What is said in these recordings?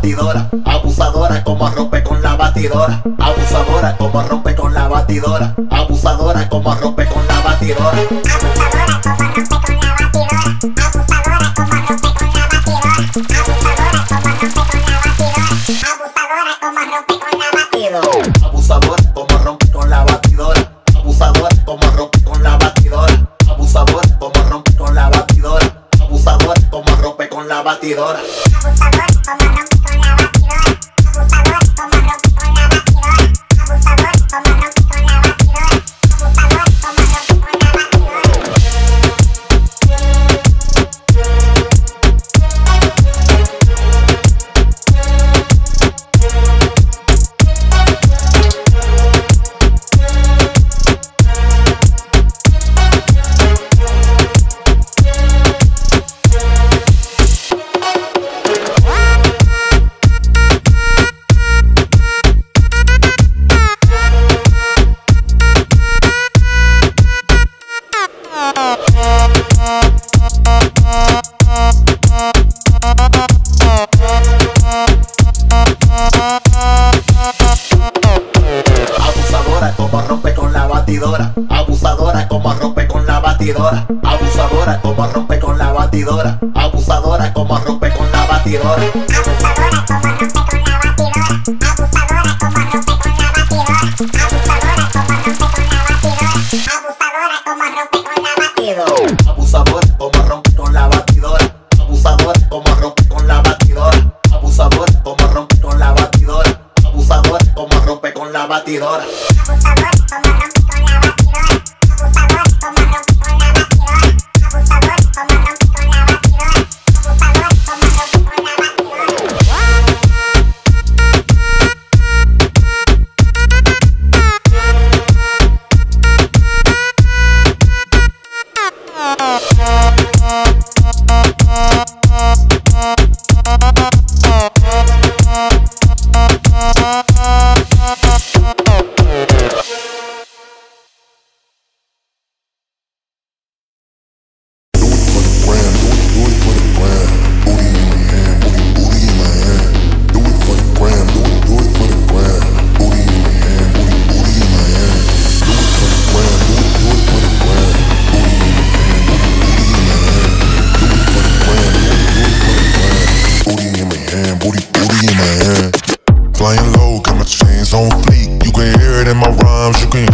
batidora, abusadora como rompe con la batidora, abusadora como rompe con la batidora, abusadora como rompe con la batidora, abusadora como rompe con la batidora, abusadora como rompe con la batidora, abusadora como rompe con la batidora, abusadora como rompe con la batidora, abusadora como rompe con la batidora, abusadora como rompe con la batidora, abusadora como rompe con la batidora, abusadora como rompe con la batidora. Abusadora como rompe con la batidora, abusadora como rompe con la batidora, abusadora como rompe con la batidora, abusadora como rompe con la batidora, abusadora como rompe con la batidora, abusadora como rompe con la batidora, abusadora como rompe con la batidora, abusadora como rompe con la batidora, abusadora como rompe con la batidora, abusadora como rompe con la batidora, abusadora como rompe con la batidora, abusadora como rompe con la batidora. Flying low, got my chains on fleek. You can hear it in my rhymes, you can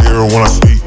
hear it when I speak.